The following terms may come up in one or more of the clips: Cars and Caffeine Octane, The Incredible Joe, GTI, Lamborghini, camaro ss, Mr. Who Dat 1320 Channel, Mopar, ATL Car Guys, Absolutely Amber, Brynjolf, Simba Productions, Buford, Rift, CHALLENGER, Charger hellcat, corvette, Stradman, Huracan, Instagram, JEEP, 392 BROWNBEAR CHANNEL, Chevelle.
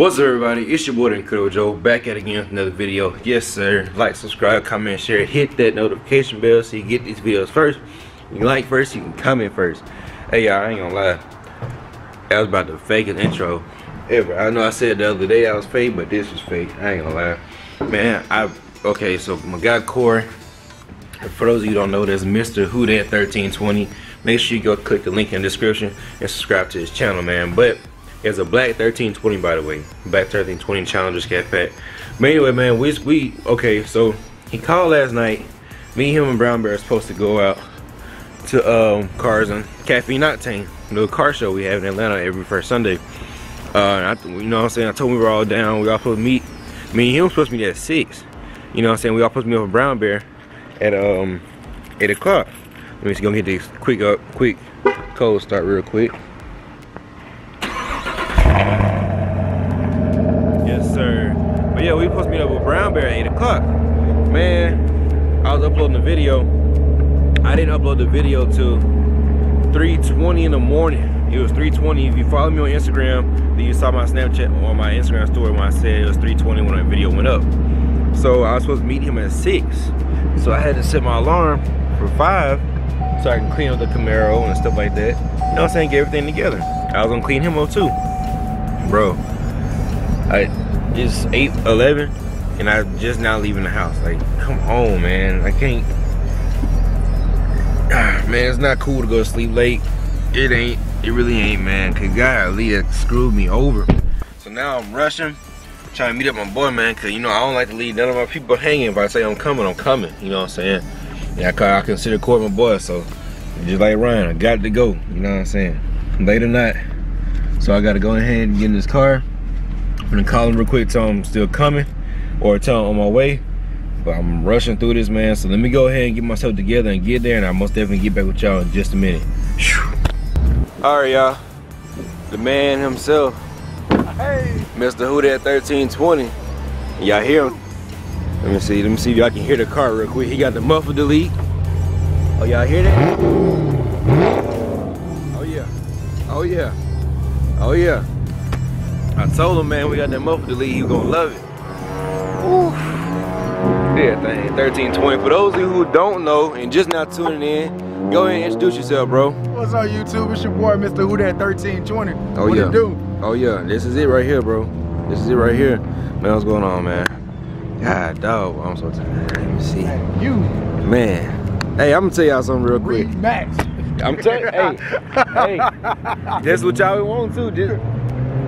What's up, everybody? It's your boy, The Incredible Joe, back at it again with another video. Yes, sir. Like, subscribe, comment, share, hit that notification bell so you get these videos first. You can like first, you can comment first. Hey, y'all, I ain't gonna lie. I was about to fake an intro. I know I said the other day I was fake, but this was fake. I ain't gonna lie. Man, okay, so my guy, Corey, for those of you who don't know, that's Mr. Who Dat 1320. Make sure you go click the link in the description and subscribe to his channel, man. But it's a black 1320, by the way. Black 1320 Challenger's Cat Pack. But anyway, man, we okay, so he called last night. Me, him, and Brown Bear are supposed to go out to Cars and Caffeine Octane, the little car show we have in Atlanta every first Sunday. You know what I'm saying? I told him we were all down. We all supposed to meet. Me and him was supposed to meet at 6. You know what I'm saying? We all supposed to meet up with Brown Bear at 8 o'clock. Let me just go get this quick cold start real quick. Yes, sir. But yeah, we supposed to meet up with Brown Bear at 8 o'clock. Man, I was uploading the video. I didn't upload the video till 3:20 in the morning. It was 3:20. If you follow me on Instagram, then you saw my Snapchat or my Instagram story when I said it was 3:20 when the video went up. So I was supposed to meet him at 6. So I had to set my alarm for 5. So I can clean up the Camaro and stuff like that. You know what I'm saying? Get everything together. I was gonna clean him up too. Bro, it's 8:11 and I'm just now leaving the house. Like, come on, man. I can't. Man, it's not cool to go to sleep late. It ain't. It really ain't, man. Cause golly, that screwed me over. So now I'm rushing, trying to meet up my boy, man. Cause you know, I don't like to leave none of my people hanging. If I say I'm coming. You know what I'm saying? Yeah, I consider Corey my boy, so just like Ryan, I got to go, you know what I'm saying? Late or not, so I got to go ahead and get in this car. I'm going to call him real quick, tell him I'm still coming, or tell him I'm on my way, but I'm rushing through this, man, so let me go ahead and get myself together and get there, and I most definitely get back with y'all in just a minute. Alright, y'all, the man himself, hey. Mr. Who Dat 1320, y'all hear him? Let me see if y'all can hear the car real quick. He got the muffler delete. Oh, y'all hear that? Oh yeah, oh yeah, oh yeah. I told him, man, we got that muffler delete, he was gonna love it. Oof. Yeah, 1320. For those of you who don't know and just now tuning in, go ahead and introduce yourself, bro. What's up, YouTube? It's your boy, Mr. Who Dat 1320. Oh yeah. What it do? Oh yeah, this is it right here, bro. This is it right here. Man, what's going on, man? God, dog, I'm so tired. Let me see. Hey, you. Man. Hey, I'm gonna tell y'all something real quick. Max. I'm telling you, hey. That's what y'all want to.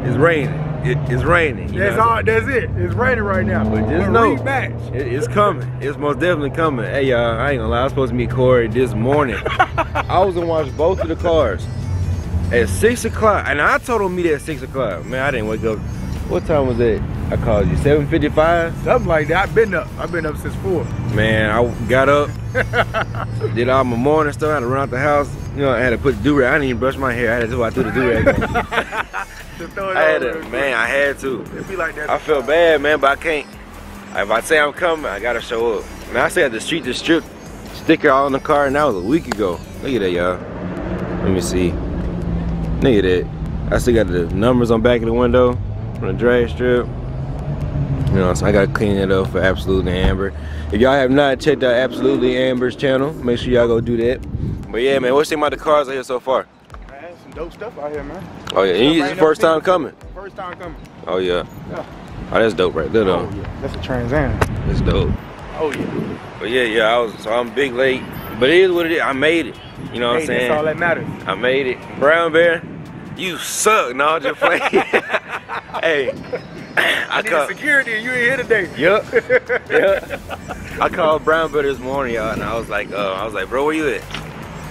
It's raining. It's raining. That's all. That's it. It's raining right now. But just know, it's coming. It's most definitely coming. Hey, y'all, I ain't gonna lie. I was supposed to meet Corey this morning. I was gonna watch both of the cars at 6 o'clock. And I told him meet at 6 o'clock. Man, I didn't wake up. What time was that? I called you 7:55, something like that. I've been up since 4. Man, I got up, did all my morning stuff. I had to run out the house. You know, I had to put the do rag. I didn't even brush my hair. I had to do the do rag. I had to. It'd be like that. I felt bad, man, but I can't. If I say I'm coming, I gotta show up. And I said the street to strip sticker all in the car, and that was a week ago. Look at that, y'all. Let me see. Look at that. I still got the numbers on back of the window. The drag strip, you know, so I gotta clean it up for Absolutely Amber. If y'all have not checked out Absolutely Amber's channel, make sure y'all go do that. But yeah, man, what you think about the cars out here so far? Man, some dope stuff out here, man. Oh yeah, and you just first time coming? First time coming. Oh yeah. Oh, that's dope right there though. Oh, yeah. That's a Trans Am. That's dope. Oh yeah. But yeah, I'm big late, but it is what it is. I made it. You know what I'm saying? That's all that matters. I made it. Brown Bear, you suck. No, I'm just playing. Hey, I called security and you ain't here today. Yep. Yep. I called Brown Bear this morning, y'all, and I was like, bro, where you at?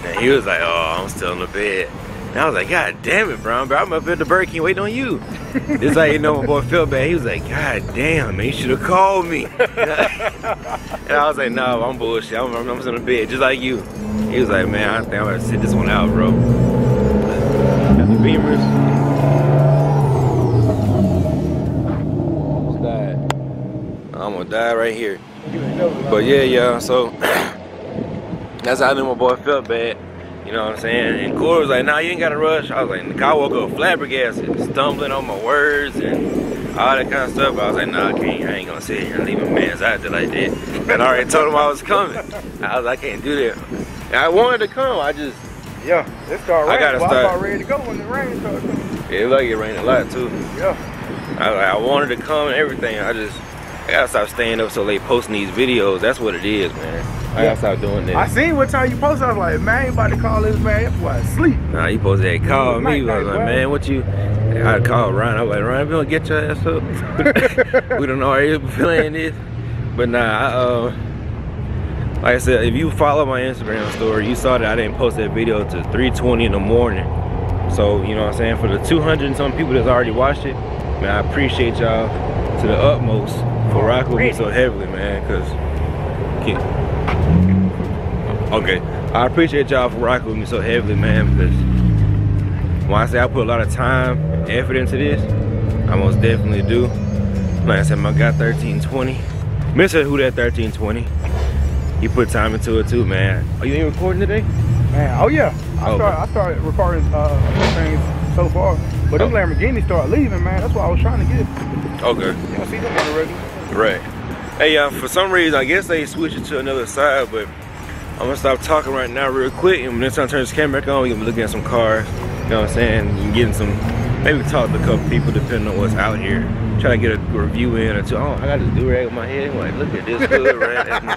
And he was like, oh, I'm still in the bed. And I was like, God damn it, Brown Bear, I'm up at the Burger King waiting on you. It's like, you know, my boy felt bad. He was like, God damn, man, you should have called me. And I was like, nah, I'm bullshit. I'm still in the bed, just like you. He was like, man, I think I'm gonna sit this one out, bro. Got the Beamers. I'm gonna die right here. But yeah, y'all, so that's how I knew my boy felt bad. You know what I'm saying? And Corey was like, nah, you ain't gotta rush. I was like, I woke up flabbergasted, stumbling on my words and all that kind of stuff. But I was like, nah, I ain't gonna sit here and leave my man's out there like that. And I already told him I was coming. I was like, I can't do that. And I wanted to come, I just, yeah, it started raining. I was about ready to go when the rain started coming. Yeah, like it rained a lot too. Yeah. I wanted to come and everything. I gotta stop staying up so late posting these videos. That's what it is, man. I gotta stop doing that. I seen what time you posted. I was like, man, I ain't about to call this man. That boy asleep. Nah, you supposed to call me. I was like, man, what you? I called Ryan. I was like, Ryan, we gonna get your ass up. We don't already be playing this. But nah, like I said, if you follow my Instagram story, you saw that I didn't post that video till 3:20 in the morning. So, you know what I'm saying? For the 200 and some people that's already watched it, man, I appreciate y'all to the utmost for rocking with me so heavily, man, I appreciate y'all for rocking with me so heavily, man, because when I say I put a lot of time and effort into this, I most definitely do. Like I said, my guy 1320, Mr. Who Dat 1320, you put time into it too, man. Are you even recording today? Man, oh yeah. I started recording things so far. But them Lamborghini started leaving, man. That's what I was trying to get. Okay. You don't see them already. Right. Hey, for some reason, I guess they switched it to another side, but I'm gonna stop talking right now real quick. And when this time I turn this camera back on, we're gonna be looking at some cars. You know what I'm saying? And getting some, maybe talk to a couple people depending on what's out here. Try to get a review in or two. Oh, I got this do-rag on my head. I'm like, look at this hood right at me.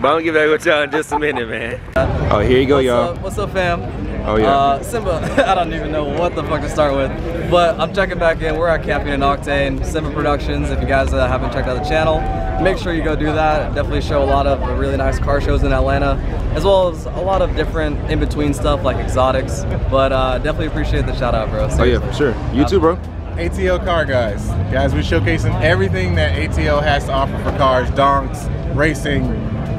But I'm gonna get back with y'all in just a minute, man. Oh, here you go, y'all. What's up, fam? Oh yeah. Simba, I don't even know what the fuck to start with. But I'm checking back in. We're at Caffeine and Octane, Simba Productions. If you guys haven't checked out the channel, make sure you go do that. Definitely show a lot of really nice car shows in Atlanta, as well as a lot of different in-between stuff like exotics. But definitely appreciate the shout out, bro. Seriously. Oh yeah, for sure. You too, bro. ATL Car Guys. Guys, we're showcasing everything that ATL has to offer for cars, donks, racing,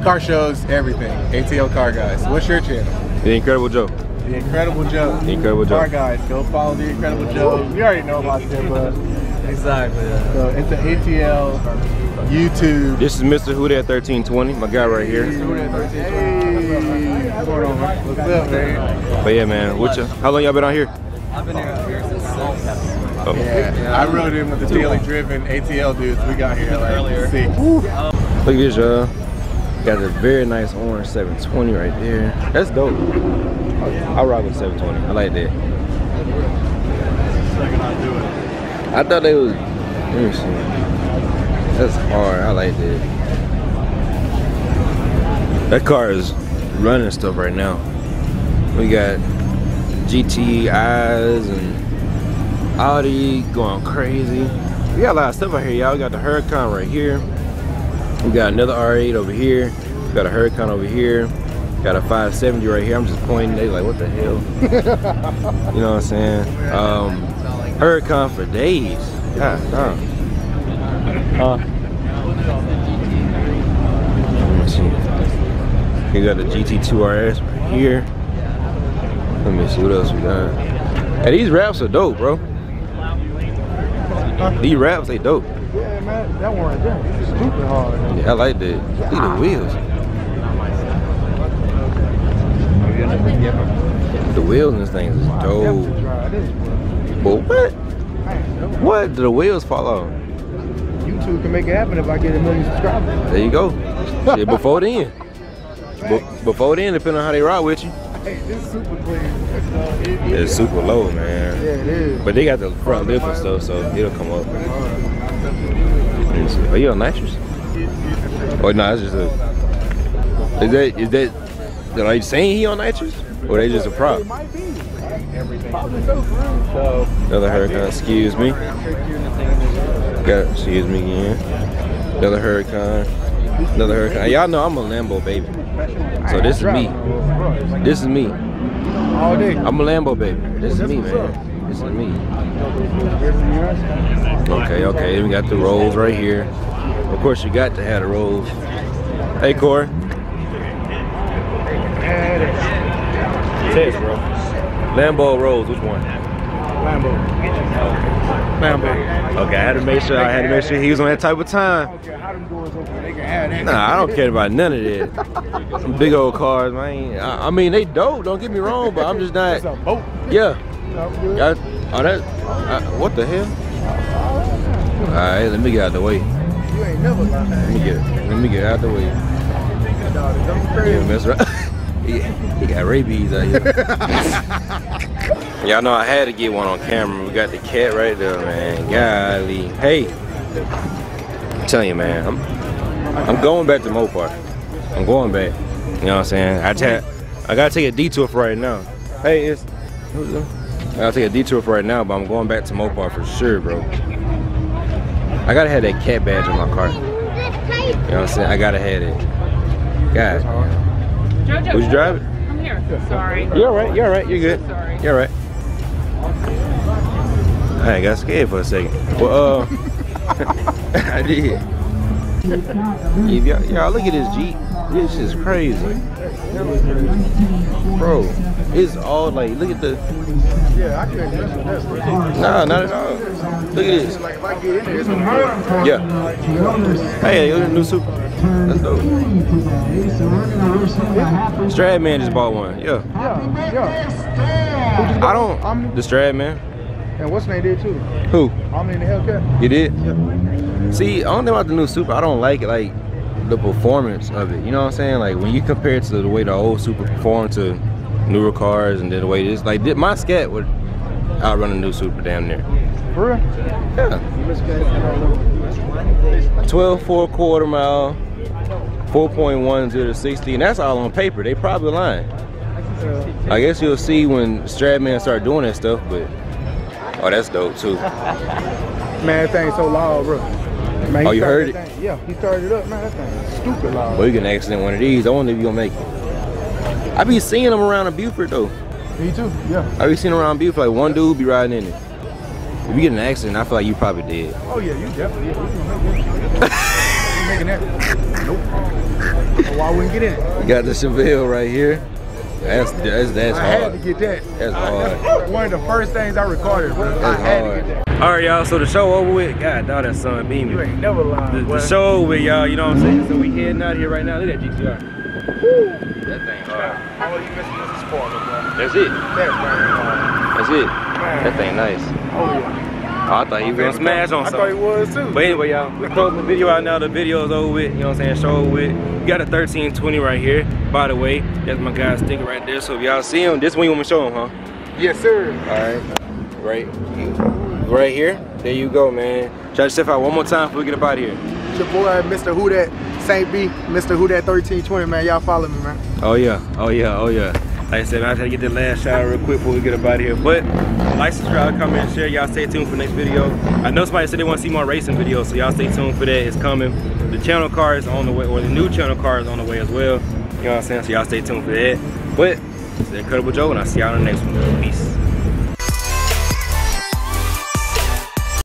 car shows, everything. ATL Car Guys. What's your channel? The Incredible Joe. The Incredible Joe. The Incredible Joe. Car Guys, go follow The Incredible Joe. You already know about them, but exactly. Yeah. So it's the ATL YouTube. This is Mr. Who Dat 1320, my guy right here. Mr. Who Dat 1320. Hey, what's up, man? But yeah, man, how long y'all been out here? I've been here since 6. Oh. Yeah, I rode in with the daily driven ATL dudes. We got here like earlier. 6. Look at this, y'all. Got a very nice orange 720 right there. That's dope. I rock with 720. I like that. I thought they was. Let me see. That's hard. I like that. That car is running stuff right now. We got GTIs and Audi going crazy. We got a lot of stuff out here, y'all. We got the Huracan right here. We got another R8 over here. We got a Huracan over here. We got a 570 right here. I'm just pointing. They like, what the hell? You know what I'm saying? Huracan for days. God, let me see. We got the GT2 RS right here. Let me see what else we got. Hey, these wraps are dope, bro. These wraps, they dope. Yeah, man, that one right there is stupid hard. Yeah, I like that. Look at the wheels. The wheels in this thing is dope. But what? What? Do the wheels fall off? YouTube can make it happen if I get 1 million subscribers. There you go. Shit, before then. Before then, depending on how they ride with you. Hey, this is super clean. It's super low, man. Yeah, it is. But they got the front lip and stuff, so it'll come up. Are you on nitrous? Oh no, it's just a. Is that? Are you saying he on nitrous? Or they just a prop? It might be. Probably so. Another Huracan. Excuse me. Excuse me again. Another Huracan. Another Huracan. Y'all know I'm a Lambo baby. So this is me. This is me. I'm a Lambo baby. This is me, man. This is me. Okay, okay. We got the Rolls right here. Of course, you got to have the Rolls. Hey, Corey. Test, bro. Lambo Rolls. Which one? Lambo. Lambo. Okay, I had to make sure he was on that type of time. Nah, I don't care about none of that. Some big old cars, man. I mean, they dope. Don't get me wrong, but I'm just not. Yeah. What the hell? Alright, let me get out the way. You ain't never lying. Let me get out the way. Yeah, that's right. He got rabies out here. Y'all know I had to get one on camera. We got the cat right there, man. Golly. Hey. I'm telling you, man. I'm going back to Mopar. I'm going back. You know what I'm saying? I gotta take a detour for right now. Hey, I'll take a detour for right now, but I'm going back to Mopar for sure, bro. I gotta have that cat badge in my car. You know what I'm saying? I gotta have it. God. JoJo, who's driving? I'm here. Sorry. You're alright. You're alright. You're good. So sorry. You're alright. I got scared for a second. Well, I did. Y'all look at this Jeep. This is crazy, bro. It's all like, look at the. Yeah, I can't mess with this. Nah, not at all. Look at this. Like if I get in there, it's gonna hurt. Yeah. Hey, look at the new Super. That's dope. Stradman just bought one. Yeah. Yeah. I don't. The Stradman. And what's name did too? Who? I'm in the Hellcat. You did? Yeah. See, I don't know about the new Super. I don't like it. Like, the performance of it, you know what I'm saying? Like when you compare it to the way the old Super performed to newer cars, and then the way it is, like my Scat would outrun a new Super down there. For real? Yeah. 12 4/4 mile, 4.1 to the 60, and that's all on paper. They probably lying. I guess you'll see when Stradman start doing that stuff, but oh, that's dope too. Man, that thing's so loud, bro. Man, oh, you heard it? Yeah, he started it up, man. That thing is stupid loud. Well, you can accident one of these. I wonder if you gonna make it. I be seeing them around in Buford though. Me too, yeah. I be seeing around Buford, like one dude be riding in it. If you get in an accident, I feel like you probably did. Oh yeah, you definitely. You making that? Nope. So why wouldn't get in it? You got the Chevelle right here. That's hard. I had to get that. That's hard. That's one of the first things I recorded, bro. I had to get that. Alright y'all, so the show over with. God, dog, that sun beaming. You ain't never lying. The show over with, y'all, you know what I'm saying? So we heading out here right now. Look at that GTR. Woo! That thing hard. All you missing is a spoiler, bro. That's it. That's it. Man. That thing nice. Oh yeah. Oh, I thought he was gonna smash on something. I thought he was too. But anyway, y'all, we closing the video out now. The video's over with, you know what I'm saying? Show over with. We got a 1320 right here. By the way, that's my guy sticking right there. So if y'all see him, this one you want me to show him, huh? Yes, sir. Alright. Right here, there you go, man. Try to step out one more time before we get up out of here. It's your boy, Mr. Who Dat St. B, Mr. Who Dat 1320, man. Y'all follow me, man. Oh yeah, oh yeah, oh yeah. Like I said, man, I gotta get that last shot real quick before we get up out of here. But like, subscribe, comment, share. Y'all stay tuned for the next video. I know somebody said they want to see more racing videos, so y'all stay tuned for that. It's coming. The channel car is on the way, or the new channel car is on the way as well. You know what I'm saying? So y'all stay tuned for that. But it's The Incredible Joe, and I'll see y'all in the next one. Peace.